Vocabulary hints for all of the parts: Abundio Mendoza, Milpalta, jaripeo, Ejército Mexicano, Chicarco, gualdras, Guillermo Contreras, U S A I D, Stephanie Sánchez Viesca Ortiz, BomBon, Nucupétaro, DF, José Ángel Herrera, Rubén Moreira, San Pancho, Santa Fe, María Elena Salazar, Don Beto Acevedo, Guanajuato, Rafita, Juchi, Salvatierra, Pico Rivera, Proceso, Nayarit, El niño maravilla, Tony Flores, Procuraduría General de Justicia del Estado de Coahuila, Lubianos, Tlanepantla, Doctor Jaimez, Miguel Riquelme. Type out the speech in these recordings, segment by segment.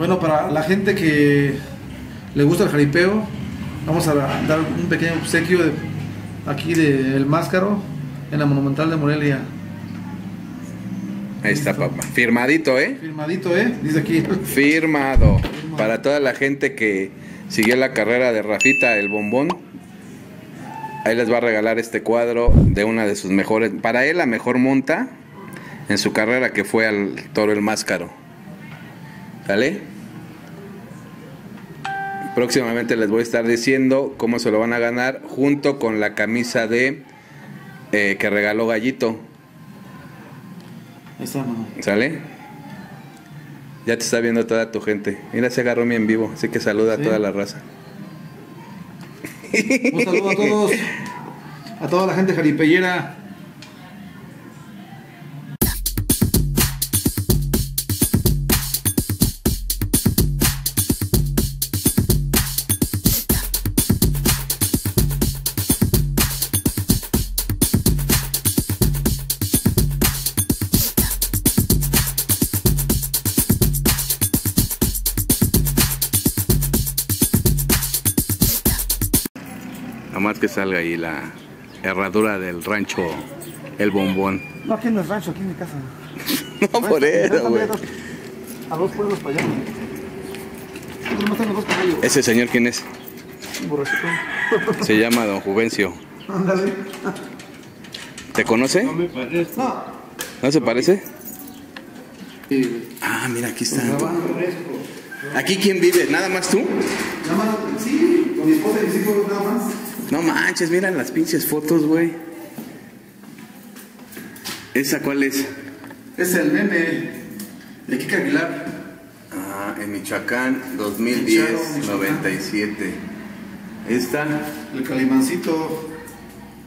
Bueno, para la gente que le gusta el jaripeo, vamos a dar un pequeño obsequio de, aquí de El Máscaro, en la Monumental de Morelia. Ahí está, papá. Firmadito, ¿eh? Firmadito, ¿eh? Dice aquí. Firmado. Firmado. Para toda la gente que siguió la carrera de Rafita, el bombón, ahí les va a regalar este cuadro de una de sus mejores, para él la mejor monta en su carrera, que fue al toro El Máscaro. ¿Sale? Próximamente les voy a estar diciendo cómo se lo van a ganar, junto con la camisa de que regaló Gallito. Ahí está, mamá. ¿Sale? Ya te está viendo toda tu gente. Mira, se agarró mi en vivo, así que saluda a toda la raza. Un saludo a todos, a toda la gente jaripellera. Que salga ahí la herradura del rancho El Bombón. No, aquí no es rancho, aquí es mi casa. No, por eso, güey. A dos pueblos para allá. ¿Ese señor quién es? Se llama don Juvencio. ¿Te conoce? No me parece. ¿No se parece? Ah, mira, aquí está. ¿Aquí quién vive? ¿Nada más tú? Nada más, sí, con mi esposa y mis hijos, nada más. No manches, miran las pinches fotos, güey. ¿Esa cuál es? Es el nene de Kika Aguilar. Ah, en Michoacán, 2010, Michoacán. 97. Esta. El Calimancito,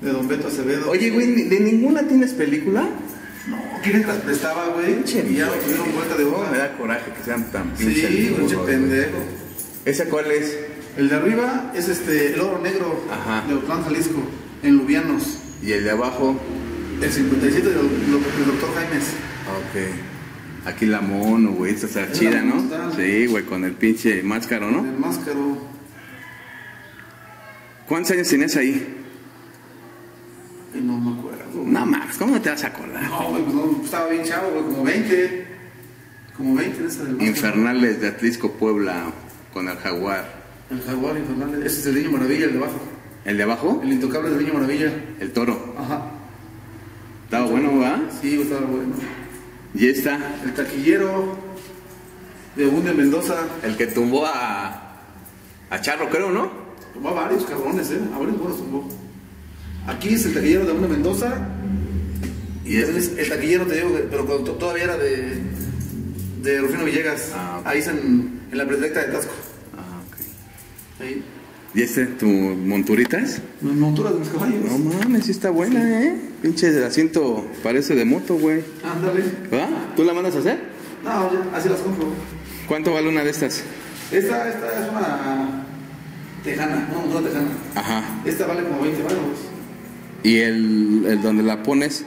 de Don Beto Acevedo. Oye, güey, ¿de ninguna tienes película? No, ¿quiénes las prestaba, güey? Y ya tuvieron vuelta de boca. Me da coraje que sean tan pinches. Sí, pinche pendejo. ¿Esa cuál es? El de arriba es el oro negro. Ajá. De Otlán, Jalisco, en Lubianos. ¿Y el de abajo? El 57 del Doctor Jaimez. Ok. Aquí la mono, güey, esta está chida, ¿no? Está, sí, güey, con el pinche máscaro, ¿no? El máscaro. ¿Cuántos años tenías ahí? No me acuerdo. No mames, ¿cómo te vas a acordar? No, güey, pues no, estaba bien chavo, güey, como 20. Como 20 esa del Infernales de Atlisco, Puebla, con el jaguar. El jaguar infernal, ese es el niño maravilla, el de abajo. ¿El de abajo? El intocable del niño maravilla. El toro. Ajá. ¿Estaba bueno, va? Sí, estaba bueno. ¿Y esta? El taquillero de Abundio Mendoza. El que tumbó a Charro, creo, ¿no? Tumbó a varios cabrones, a varios buenos tumbó. Aquí es el taquillero de Abundio Mendoza. Y este? El taquillero, te digo, pero cuando todavía era de Rufino Villegas. Ah, okay. Ahí es en la predilecta de Taxco. Ahí. ¿Y tu monturitas? Las monturas de mis caballos. No mames, sí está buena, sí. Pinche de asiento, parece de moto, güey. Ándale. ¿Va? ¿Tú la mandas a hacer? No, ya, así las compro. ¿Cuánto vale una de estas? Esta es una tejana, una montura tejana. Ajá. Esta vale como 20 baros. ¿Y el donde la pones?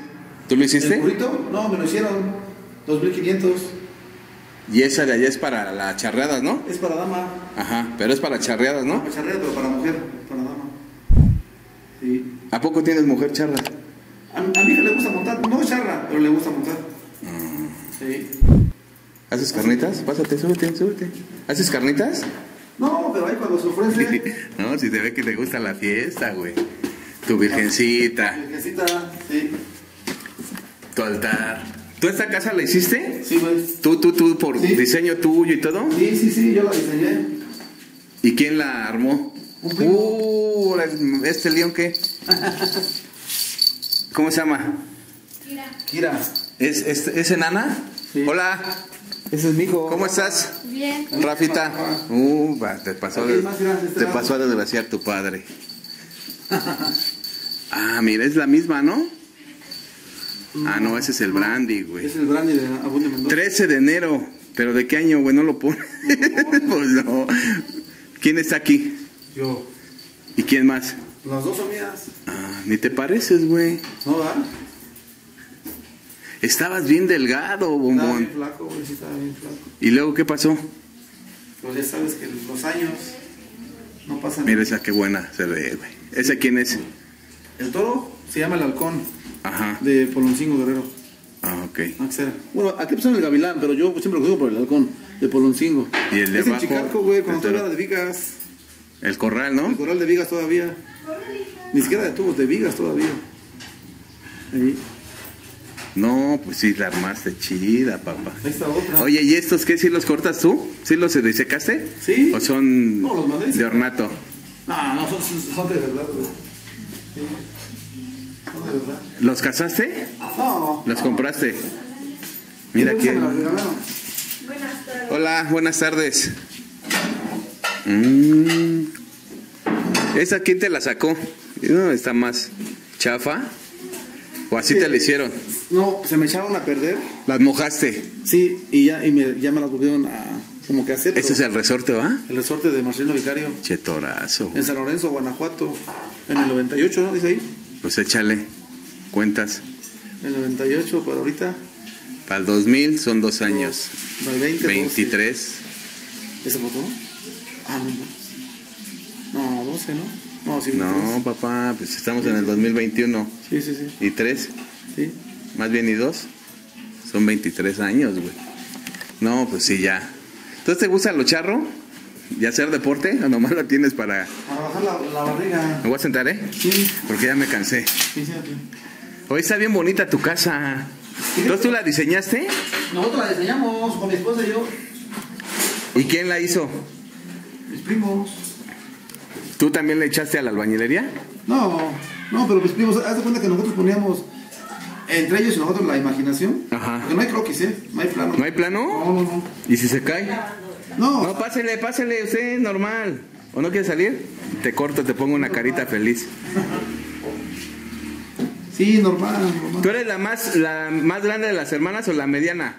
¿Tú lo hiciste? ¿El burrito? No, me lo hicieron. 2.500. Y esa de allá es para las charreadas, ¿no? Es para dama. Ajá, pero es para charreadas, ¿no? Para charreadas, pero para mujer, para dama. Sí. ¿A poco tienes mujer charra? A mí le gusta montar, no charra, pero le gusta montar. Sí. ¿Haces carnitas? Pásate, súbete. ¿Haces carnitas? No, pero ahí cuando se ofrece. No, si te ve que le gusta la fiesta, güey. Tu virgencita. Tu virgencita, sí. Tu altar. ¿Tú esta casa la hiciste? Sí, güey. ¿Tú, por ¿sí? Diseño tuyo y todo? Sí, yo la diseñé. ¿Y quién la armó? Un primo. ¿Este león qué? ¿Cómo se llama? Kira. ¿Es enana? Sí. Hola. Ese es mi hijo. ¿Cómo estás? Bien. Rafita. Te pasó a desgraciar tu padre. Ah, mira, es la misma, ¿no? Ah, no, ese es el brandy, güey. Es el brandy de Abundio Mendoza. 13 de enero. ¿Pero de qué año, güey? ¿No lo pone? Pues no. ¿Quién está aquí? Yo. ¿Y quién más? Las dos amigas. Ah, ni te pareces, güey. No, ¿verdad? Estabas bien delgado, bombón. Estaba bien flaco, güey. Sí, estaba bien flaco. ¿Y luego qué pasó? pues ya sabes que los años no pasan. Mira esa qué buena se ve, güey. ¿Ese quién es? El toro se llama El Halcón. Ajá. De Poloncingo Guerrero. Ah, ok. Axel. Bueno, aquí pusieron el Gavilán, pero yo siempre lo digo por El Halcón, de Poloncingo. Y el de es abajo, en Chicarco, güey, cuando todavía era de vigas. El corral, ¿no? El corral de vigas todavía. Ni siquiera de tubos, de vigas todavía. Ahí. No, pues sí, la armaste chida, papá. Esta otra. Oye, ¿y estos qué? ¿Sí los cortas tú? ¿Sí los disecaste? Sí. ¿O son no, los mandé de ornato? No, no, son de verdad, güey. Sí. Son de verdad. ¿Los cazaste? No. ¿Los compraste? Mira aquí. Hola, buenas tardes. ¿Esa quién te la sacó? No, está más chafa. ¿O así te la hicieron? No, se me echaron a perder. ¿Las mojaste? Sí, y ya me las volvieron a como que hacer. ¿Ese es el resorte, va? El resorte de Marcelo Vicario. Chetorazo. En San Lorenzo, Guanajuato, en el 98, ¿no? Dice ahí. Pues échale, cuentas. El 98 para ahorita. Para el 2000 son 2 años. Para el 20, 23. 12. ¿Ese botón? Ah, no. No, 12, ¿no? No, sí, no papá, pues estamos en el 2021. Sí, sí, sí. ¿Y 3? Sí. Más bien, ¿y 2? Son 23 años, güey. No, pues sí, ya. ¿Entonces te gusta lo charro? ¿Y hacer deporte? ¿O nomás lo tienes para...? Para bajar la barriga. ¿Me voy a sentar, eh? Sí. Porque ya me cansé. Sí, sí. Hoy está bien bonita tu casa. ¿Entonces tú la diseñaste? Nosotros la diseñamos, con mi esposa y yo. ¿Y quién la hizo? Mis primos. ¿Tú también le echaste a la albañilería? No, pero pues primos, haz de cuenta que nosotros poníamos entre ellos y nosotros la imaginación. Ajá. Porque no hay croquis, ¿eh? No hay plano. ¿No hay plano? No. ¿Y si se cae? No. No, pásele, usted normal. ¿O no quiere salir? Te corto, te pongo una carita feliz. Sí, normal. ¿Tú eres la más grande de las hermanas o la mediana?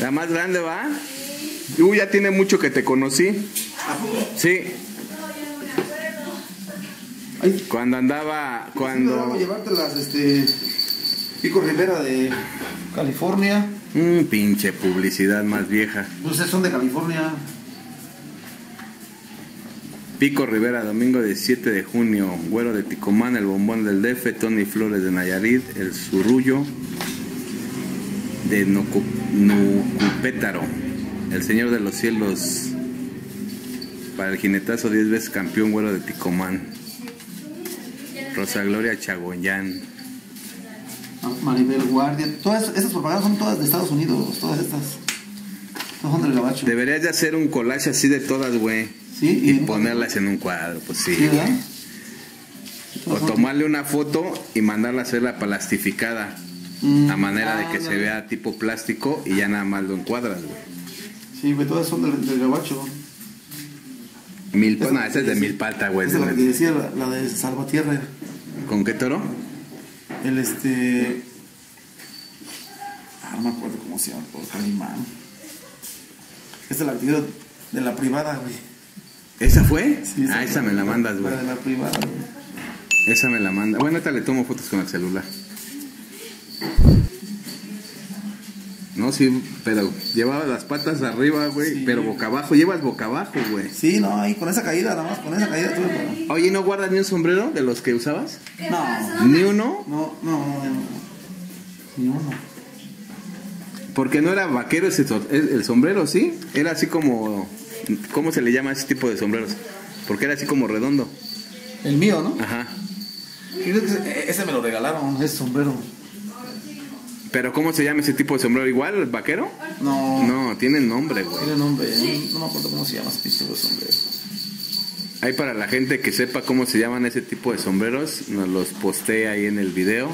La más grande. ¿La más grande, va? Ya tiene mucho que te conocí. Sí. Ay. Cuando llevarte las Pico Rivera de California. Pinche publicidad más vieja. Pues son de California. Pico Rivera, domingo 17 de junio. Güero de Ticomán, el bombón del DF, Tony Flores de Nayarit, el zurullo de Nucupétaro, el señor de los cielos. Para el jinetazo, 10 veces campeón, Güero de Ticomán. Rosa Gloria Chagoyán. Maribel Guardia. Todas esas propagandas son todas de Estados Unidos, todas estas. Todas son del gabacho. Deberías de hacer un collage así de todas, güey. Sí. Y ponerlas en un cuadro, pues sí. ¿Sí, verdad? O tomarle una foto y mandarla a hacerla plastificada. A manera de que se vea tipo plástico y ya nada más lo encuadras, güey. Sí, güey, todas son del gabacho. Milpalta, esa es de Milpalta, güey. Esa es la que decía, la de Salvatierra. ¿Con qué toro? El no me acuerdo cómo se llama, por animal. Esta es la que dio de la privada, güey. ¿Esa fue? Sí, esa esa me la mandas, güey. La de la privada, güey. Esa me la manda. Bueno, ahorita le tomo fotos con el celular. No, sí, pero llevaba las patas arriba, güey, sí, pero boca abajo. Llevas boca abajo, güey. Sí, no, ahí con esa caída, nada más, con esa caída. Tú, oye, ¿no guardas ni un sombrero de los que usabas? No. ¿Ni uno? No. Ni uno. Porque no era vaquero ese, el sombrero, ¿sí? Era así como... ¿Cómo se le llama a ese tipo de sombreros? Porque era así como redondo. El mío, ¿no? Ajá. Ese me lo regalaron, ese sombrero. ¿Pero cómo se llama ese tipo de sombrero? ¿Igual, el vaquero? No. No, tiene nombre, güey. Tiene nombre. No me acuerdo cómo se llama ese tipo de sombrero. Ahí para la gente que sepa cómo se llaman ese tipo de sombreros, nos los postea ahí en el video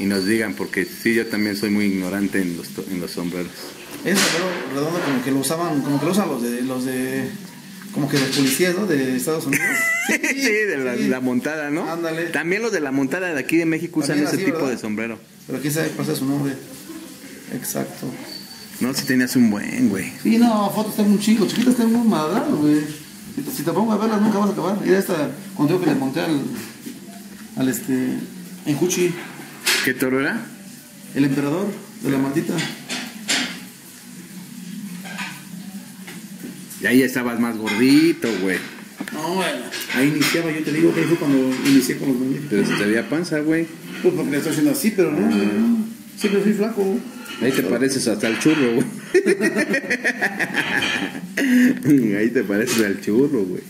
y nos digan, porque sí, yo también soy muy ignorante en los sombreros. Es sombrero redondo como que lo usaban, como que lo usan los de como que los policías, ¿no? De Estados Unidos. Sí, de la montada, ¿no? Ándale. También los de la montada de aquí de México usan ese tipo de sombrero. Pero aquí se pasa su nombre. Exacto. No, si tenías un buen, güey. Sí, no, fotos tengo un chingo. Chiquitas tengo un madral, güey. Si te pongo a verlas nunca vas a acabar. Mira esta, cuando digo que le monté al en Juchi. ¿Qué toro era? El emperador de la maldita. Y ahí ya estabas más gordito, güey. No, güey. Ahí iniciaba, yo te digo que fue cuando inicié con los muñecos. Pero se te veía panza, güey. Pues porque le estoy haciendo así, pero no, güey. Siempre fui flaco, güey. Ahí te pareces hasta el churro, güey. Ahí te pareces al churro, güey.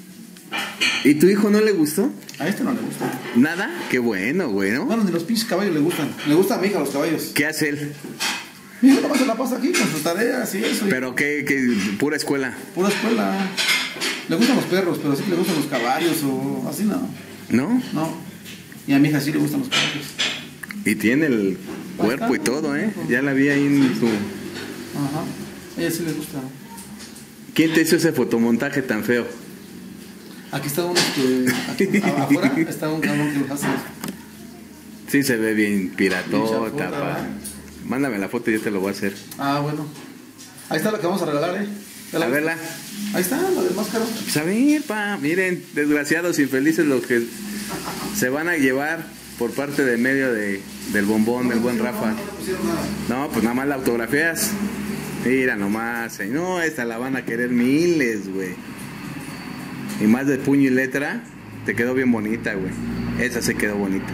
¿Y tu hijo no le gustó? A este no le gustó. ¿Nada? Qué bueno, güey, ¿no? Bueno, ni los pinches caballos le gustan. Le gustan a mi hija los caballos. ¿Qué hace él? Mi hijo nomás se la pasa aquí con sus tareas y eso. ¿Pero qué? ¿Pura escuela? Pura escuela. Le gustan los perros, pero sí que le gustan los caballos o así, no. ¿No? No. Y a mi hija sí le gustan los caballos. Y tiene el cuerpo y todo, ¿eh? Ya la vi ahí en tu... Ajá. A ella sí le gusta. ¿Quién te hizo ese fotomontaje tan feo? Aquí está uno que... afuera está un cabrón que lo hace. Sí, se ve bien piratota, pa. Mándame la foto y yo te lo voy a hacer. Ah, bueno. Ahí está lo que vamos a regalar, ¿eh? A verla. Ahí está, la del máscaro. Pues a ver, pa. Miren, desgraciados, infelices los que se van a llevar... Por parte del medio del bombón, no, del buen Rafa. No, pues nada más la autografías. Mira nomás, no, esta la van a querer miles, güey. Y más de puño y letra, te quedó bien bonita, güey. Esa se quedó bonita.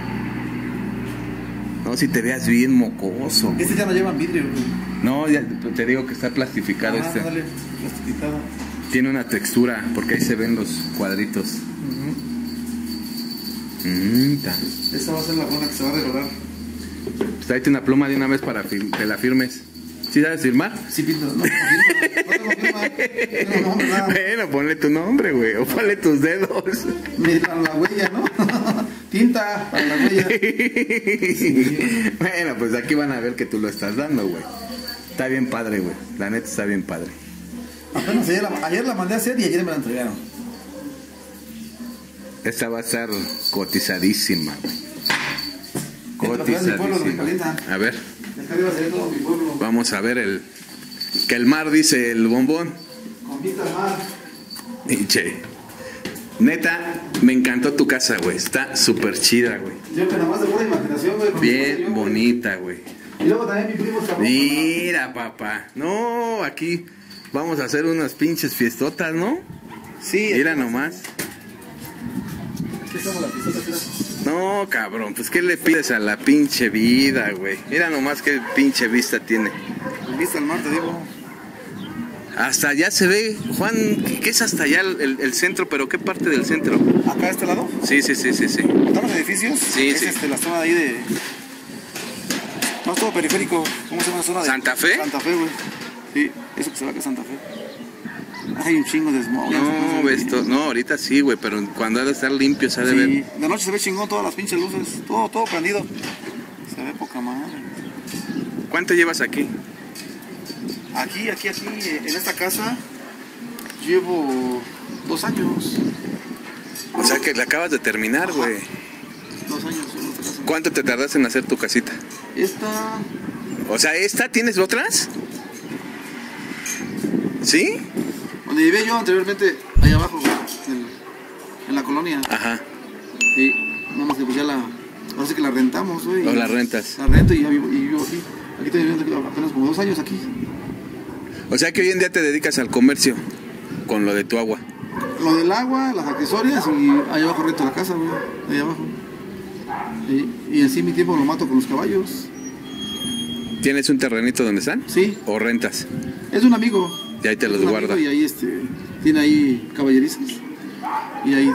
No, si te veas bien mocoso. Este ya no lleva vidrio, güey. No, ya te digo que está plastificado. Ajá, este. Dale, plastificado. Tiene una textura, porque ahí se ven los cuadritos. Esta va a ser la buena que se va a regalar. Pues tráete una pluma de una vez para que la firmes. ¿Sí sabes firmar? Sí, pinto. No, no, bueno, ponle tu nombre, güey. O ponle tus dedos. Para la huella, ¿no? Tinta para la huella. Sí. Bueno, pues aquí van a ver que tú lo estás dando, güey. Está bien padre, güey. La neta está bien padre. Apenas ayer la mandé a hacer y ayer me la entregaron. Esta va a estar cotizadísima, güey. Cotizadísima. A ver. Vamos a ver el... Que el mar, dice el bombón. Convita al mar. Y che. Neta, me encantó tu casa, güey. Está súper chida, güey. Yo que nada más de pura imaginación, güey. Bien bonita, güey. Y luego también mi primo está... Mira, papá. No, aquí vamos a hacer unas pinches fiestotas, ¿no? Sí. Mira nomás. No, cabrón, pues ¿qué le pides a la pinche vida, güey? Mira nomás qué pinche vista tiene. Vista al mar, te digo. Hasta allá se ve, Juan, ¿qué es hasta allá el centro? ¿Pero qué parte del centro? ¿Acá, a este lado? Sí. ¿Están los edificios? Sí, es sí. La zona de ahí de... No, es todo periférico. ¿Cómo se llama la zona de...? ¿Santa Fe? Santa Fe, güey. Sí, eso que se ve acá, Santa Fe. Hay un chingo de smog. No, ves todo. No, ahorita sí, güey, pero cuando ha de estar limpio se ha de sí. Ver. De noche se ve chingón todas las pinches luces, todo prendido. Se ve poca madre. ¿Cuánto llevas aquí? Aquí, en esta casa llevo 2 años. O sea que la acabas de terminar, güey. 2 años. En esta casa. ¿Cuánto te tardaste en hacer tu casita? Esta... O sea, ¿esta tienes otras? ¿Sí? Donde vivía yo anteriormente, allá abajo, en la colonia. Ajá. Y nada más que pues ya la... Ahora sí que la rentamos, güey. O la rentas. La rento y ya vivo aquí. Aquí estoy viviendo apenas como 2 años aquí. O sea que hoy en día te dedicas al comercio, con lo de tu agua. Lo del agua, las accesorias y allá abajo rento la casa, güey. Allá abajo. Y así mi tiempo lo mato con los caballos. ¿Tienes un terrenito donde están? Sí. ¿O rentas? Es de un amigo. Y ahí te los guarda. Y ahí tiene ahí caballerizas. Y ahí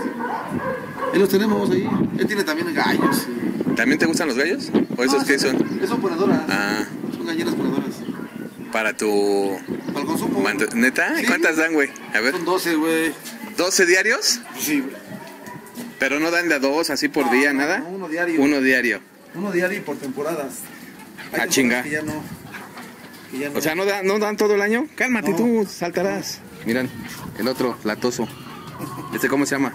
los tenemos ahí. Él tiene también gallos. ¿También te gustan los gallos? ¿O esos qué son? Son ponedoras. Ah. Son gallinas ponedoras. ¿Para tu... Para el consumo. ¿Neta? Sí. ¿Cuántas dan, güey? A ver. Son 12, güey. ¿12 diarios? Sí, güey. ¿Pero no dan de a 2 así por día, nada? No, uno diario. Uno diario. Uno diario y por temporadas. Ah, chinga. Que ya no... No. O sea, ¿no dan todo el año? Cálmate, no. Tú saltarás. Miran, el otro, latoso. ¿Este cómo se llama?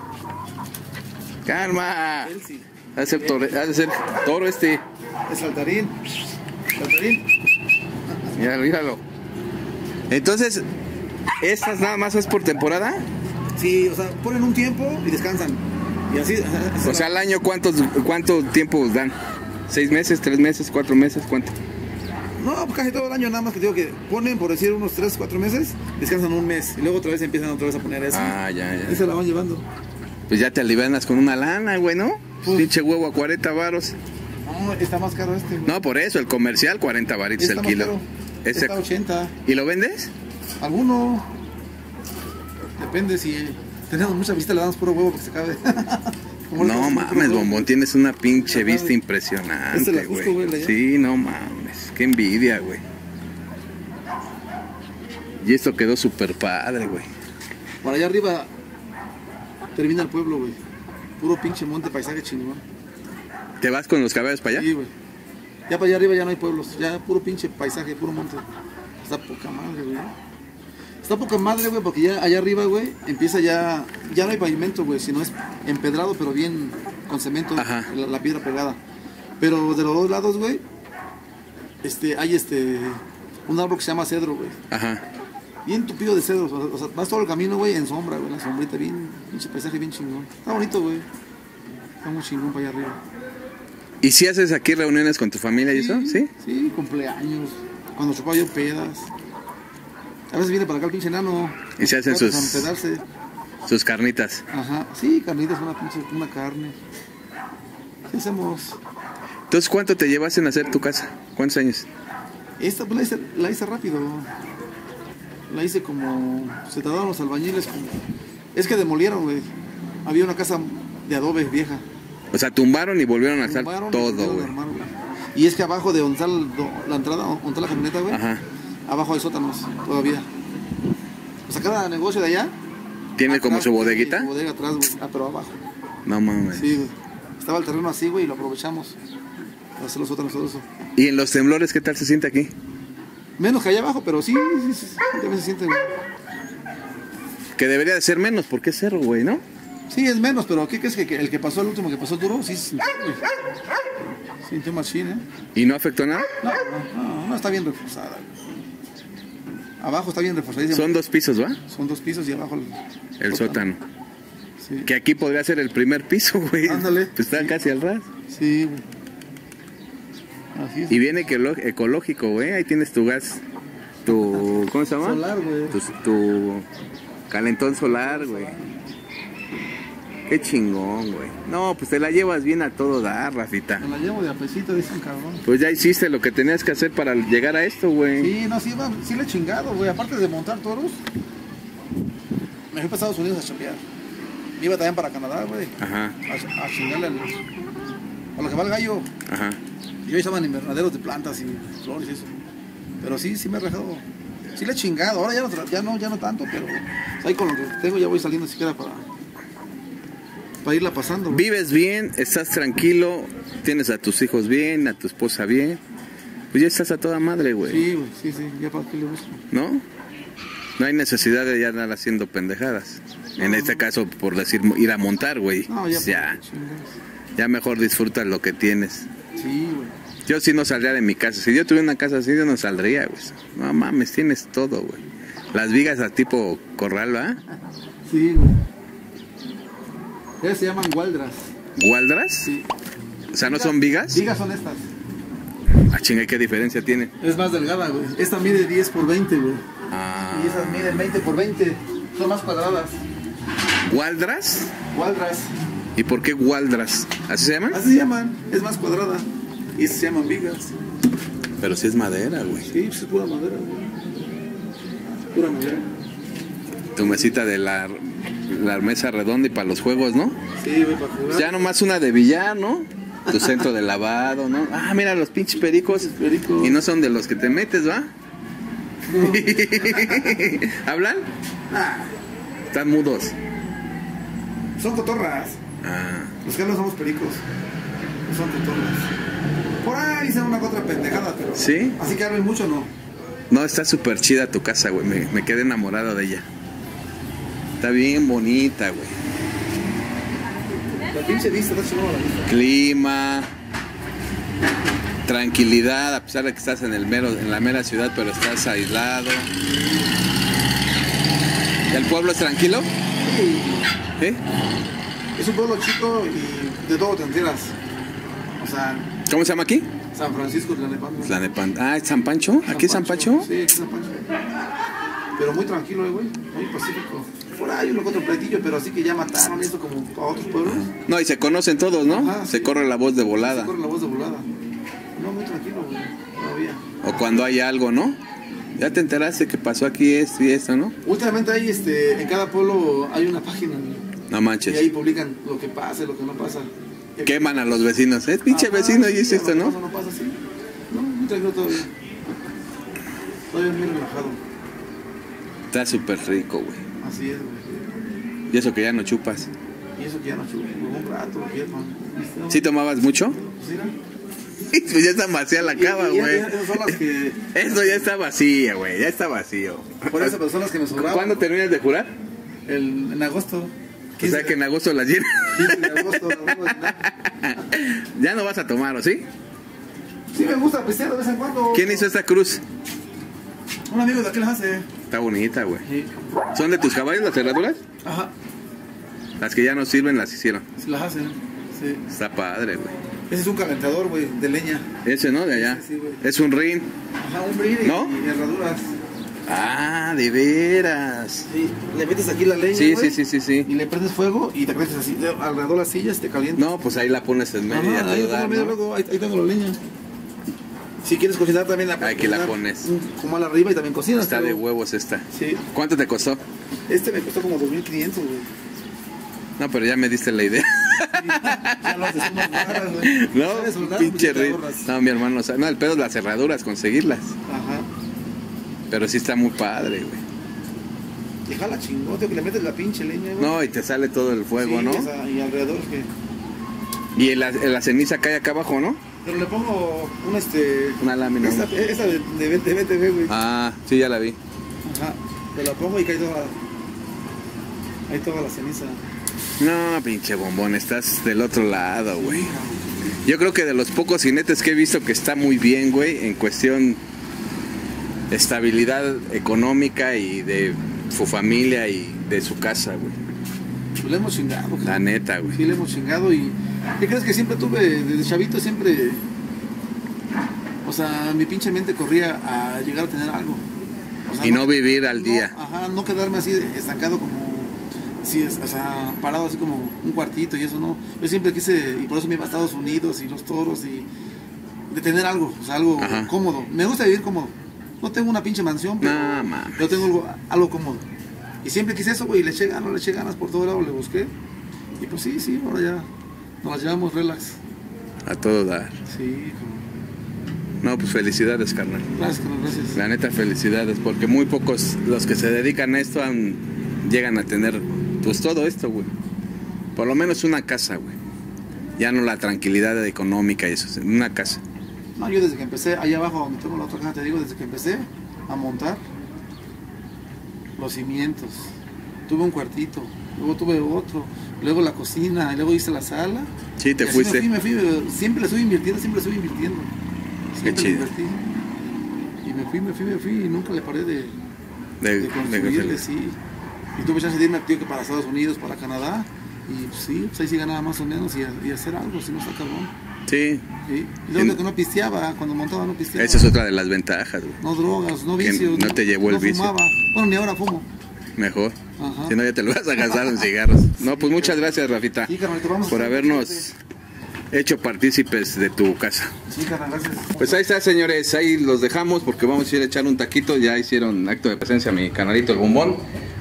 ¡Calma! Sí. Ha de ser toro este. Es saltarín. Saltarín. Míralo. Entonces, ¿estas nada más es por temporada? Sí, o sea, ponen un tiempo y descansan. Y así. O sea, al año, ¿cuánto tiempo dan? ¿6 meses, 3 meses, 4 meses? ¿Cuánto? No, pues casi todo el año, nada más que digo que ponen, por decir, unos 3, 4 meses, descansan un mes, y luego otra vez empiezan otra vez a poner eso. Ah, ya, ya. Y se la van llevando. Pues ya te alivianas con una lana, güey, ¿no? Pues, pinche huevo a 40 varos. No, está más caro este, güey. No, por eso, el comercial, 40 varitos el kilo. Caro. Este... Está 80. ¿Y lo vendes? Alguno. Depende, si tenemos mucha vista, le damos puro huevo porque se acabe. No mames, Bombón, tienes una pinche vista impresionante, güey. Sí, no mames, qué envidia, güey. Y esto quedó súper padre, güey. Para allá arriba termina el pueblo, güey. Puro pinche monte, paisaje chingón. ¿Te vas con los caballos para allá? Sí, güey. Ya para allá arriba ya no hay pueblos, ya puro pinche paisaje, puro monte. Está poca madre, güey. Está poca madre, güey, porque ya allá arriba, güey, empieza ya... Ya no hay pavimento, güey, sino es empedrado, pero bien con cemento, la piedra pegada. Pero de los dos lados, güey, hay un árbol que se llama cedro, güey. Ajá. Bien tupido de cedros, o sea, vas todo el camino, güey, en sombra, güey, la sombrita, bien, pinche paisaje bien chingón. Está bonito, güey. Está muy chingón para allá arriba. ¿Y si haces aquí reuniones con tu familia y eso? Sí, sí, cumpleaños, cuando chupaba yo pedas. A veces viene para acá el pinche enano. Y se hacen sus carnitas. Ajá, sí, carnitas, una carne. ¿Qué hacemos? Entonces, ¿cuánto te llevas en hacer tu casa? ¿Cuántos años? Esta pues, la hice rápido. La hice como... Se tardaron los albañiles como... Es que demolieron, güey. Había una casa de adobe vieja. O sea, tumbaron y volvieron a hacer todo, güey. Y es que abajo de donde está la entrada, donde está la camioneta, güey. Ajá. Abajo hay sótanos, todavía. O sea, cada negocio de allá... ¿Tiene atrás, como su bodeguita? Su bodega atrás, güey. Ah, pero abajo. No mames. Sí, güey. Estaba el terreno así, güey, y lo aprovechamos. Para hacer los sótanos, todo eso. ¿Y en los temblores qué tal se siente aquí? Menos que allá abajo, pero sí, sí, también se siente, güey. Que debería de ser menos, porque es cerro, güey, ¿no? Sí, es menos, pero ¿qué crees que el que pasó, el último que pasó duro? Sí, sí. Sintió machín, ¿eh? ¿Y no afectó nada? No, está bien reforzada, güey. Abajo está bien reforzadísimo. Son 2 pisos, ¿va? Son 2 pisos y abajo el sótano. Sí. Que aquí podría ser el primer piso, güey. Ándale. Pues está casi al ras. Sí, güey. Así es. Y bien ecológico, güey. Ahí tienes tu gas, tu... ¿Cómo se llama? Solar, güey. Tu calentón solar, güey. Qué chingón, güey. No, pues te la llevas bien a todo dar, Rafita. Me la llevo de apesito, dicen, cabrón. Pues ya hiciste lo que tenías que hacer para llegar a esto, güey. Sí, no, sí le he chingado, güey. Aparte de montar toros, me fui para Estados Unidos a chambear. Me iba también para Canadá, güey. Ajá. A chingarle a lo que va el gallo. Ajá. Yo estaba en invernaderos de plantas y flores y eso. Pero sí, sí me he rajado. Sí le he chingado. Ahora ya no tanto, pero ahí con lo que tengo ya voy saliendo siquiera para irla pasando, güey. Vives bien, estás tranquilo, tienes a tus hijos bien, a tu esposa bien, pues ya estás a toda madre, güey. Sí, güey, sí, sí, ya para qué le busco. ¿No? No hay necesidad de ya andar haciendo pendejadas. No, en este caso, por decir, ir a montar, güey. No, ya mejor disfrutas lo que tienes. Sí, güey. Yo sí no saldría de mi casa. Si yo tuviera una casa así, yo no saldría, güey. No mames, tienes todo, güey. Las vigas a tipo corral, ¿verdad? Sí, güey. Ellas se llaman gualdras. ¿Gualdras? Sí. O sea, ¿no son vigas? Vigas son estas. Ah, chinga, ¿qué diferencia tiene? Es más delgada, güey. Esta mide 10 por 20, güey. Ah. Y esas miden 20 por 20. Son más cuadradas. ¿Gualdras? Gualdras. ¿Y por qué gualdras? ¿Así se llaman? Así se llaman. Es más cuadrada. Y se llaman vigas. Pero si es madera, güey. Sí, es pura madera, güey. Pura madera. Tu mesita de la mesa redonda y para los juegos, ¿no? Sí, güey, para jugar. Ya nomás una de billar, ¿no? Tu centro de lavado, ¿no? Ah, mira los pinches pericos. Y no son de los que te metes, ¿va? No. ¿Hablan? Ah. Están mudos. Son cotorras. Ah. Los que no somos pericos. No son cotorras. Por ahí se una otra pendejada, pero... ¿Sí? Así que hablen mucho, ¿no? No, está súper chida tu casa, güey. Me quedé enamorado de ella. Está bien bonita, güey. La pinche vista está chingona. Clima, tranquilidad, a pesar de que estás en la mera ciudad, pero estás aislado. ¿El pueblo es tranquilo? Sí. ¿Eh? Es un pueblo chico y de todo te enteras. O sea... ¿Cómo se llama aquí? San Francisco, Tlanepantla. Ah, ¿San Pancho? ¿Aquí es San Pancho? Sí, aquí es San Pancho. Pero muy tranquilo, güey, muy pacífico. Por ahí uno otro platillo, pero así que ya mataron eso como a otros pueblos. No, y se conocen todos, ¿no? Ajá, se corre la voz de volada. Se corre la voz de volada. No, muy tranquilo, güey, todavía. O cuando hay algo, ¿no? Ya te enteraste que pasó aquí esto y esto, ¿no? Últimamente hay, en cada pueblo hay una página. No manches. Y ahí publican lo que pasa y lo que no pasa. Queman a los vecinos, ¿eh? Pinche vecino, y es esto, ¿no? No pasa, sí. No, muy tranquilo todavía. Todavía muy relajado. Está súper rico, güey. Así es, güey. Y eso que ya no chupas. Y eso que ya no chupas, un rato, ¿no? ¿Sí tomabas mucho? Pues mira. Pues ya está vacía la cava, güey. Eso ya está vacía, güey. Ya está vacío. Por eso, pero son las que me sobraban. ¿Cuándo terminas de jurar? En agosto. O sea que en agosto las llenas. 15 de agosto, ya no vas a tomar, ¿o sí? Sí, me gusta pistear de vez en cuando. ¿Quién hizo esta cruz? Un amigo de aquí las hace. Está bonita, güey. Sí. ¿Son de tus caballos las herraduras? Ajá. Las que ya no sirven las hicieron. Las hacen, sí. Está padre, güey. Ese es un calentador, güey, de leña. Ese, ¿no? De allá. Sí, es un rin. Ajá, un rin, ¿no? Y herraduras. Ah, de veras. Sí, le metes aquí la leña, sí, wey, sí. Y le prendes fuego y te metes así, alrededor de las sillas, te calientas. No, pues ahí la pones en medio. Ajá, ahí tengo la leña. Si quieres cocinar también la pones. Aquí la pones. Como al arriba y también cocinas. Está de huevos esta. Sí. ¿Cuánto te costó? Este me costó como 2500, güey. No, pero ya me diste la idea. Ya lo haces unas barras, güey. No, pinche río. No, mi hermano, no, el pedo es las herraduras, conseguirlas. Ajá. Pero sí está muy padre, güey. Déjala chingote, que le metes la pinche leña, güey. No, y te sale todo el fuego, sí, ¿no? Y alrededor, ¿qué? Y la ceniza cae acá abajo, ¿no? Pero le pongo una, una lámina. Esa de BTV, güey. Ah, sí, ya la vi. Ajá. Te la pongo y cae toda. Ahí toda la ceniza. No, pinche bombón, estás del otro lado, güey. Yo creo que de los pocos jinetes que he visto que está muy bien, güey, en cuestión estabilidad económica y de su familia y de su casa, güey. Le hemos chingado, güey. La neta, güey. Sí, le hemos chingado y... ¿Qué crees que siempre tuve? Desde chavito siempre... O sea, mi pinche mente corría a llegar a tener algo. O sea, y no vivir al día. Ajá, no quedarme así estancado como... Sí, o sea, parado así como un cuartito y eso, ¿no? Yo siempre quise, y por eso me iba a Estados Unidos y los toros y... De tener algo, o sea, algo ajá, cómodo. Me gusta vivir cómodo. No tengo una pinche mansión, pero... No, mames. Yo tengo algo cómodo. Y siempre quise eso, güey, y le eché ganas por todo lado, le busqué. Y pues sí, ahora ya... Nos las llevamos relax. A todo dar. Sí, como... No, pues felicidades, carnal. Gracias, gracias. La neta, felicidades, porque muy pocos los que se dedican a esto llegan a tener, pues, todo esto, güey. Por lo menos una casa, güey. Ya no la tranquilidad económica y eso, una casa. No, yo desde que empecé, allá abajo donde tengo la otra casa, te digo, desde que empecé a montar los cimientos. Tuve un cuartito, luego tuve otro, luego la cocina, y luego hice la sala. Sí, te fuiste. Me fui, siempre le estoy invirtiendo, Siempre qué chido. Y me fui, y nunca le paré de construirle, sí. Y tuve chance de irme, tío, que para Estados Unidos, para Canadá, y pues, sí, pues ahí sí ganaba más o menos, y hacer algo, si no está cabrón. Sí. Sí. Y luego que no pisteaba, cuando montaba no pisteaba. Esa es otra de las ventajas, güey. No drogas, no vicios. No te llevó el vicio. No fumaba. Bueno, ni ahora fumo. Mejor. Ajá. Si no, ya te lo vas a gastar en cigarros. No, pues muchas gracias, Rafita, sí, carnal, por habernos hecho partícipes de tu casa. Sí, carnal, gracias. Pues ahí está, señores, ahí los dejamos porque vamos a ir a echar un taquito. Ya hicieron acto de presencia mi canalito el Bombón,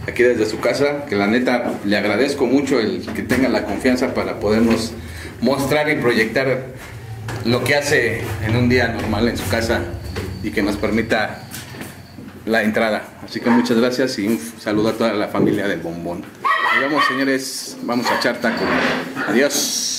aquí desde su casa, que la neta le agradezco mucho el que tenga la confianza para podernos mostrar y proyectar lo que hace en un día normal en su casa y que nos permita la entrada. Así que muchas gracias y un saludo a toda la familia del Bombón. Nos vemos, señores, vamos a echar taco. Adiós.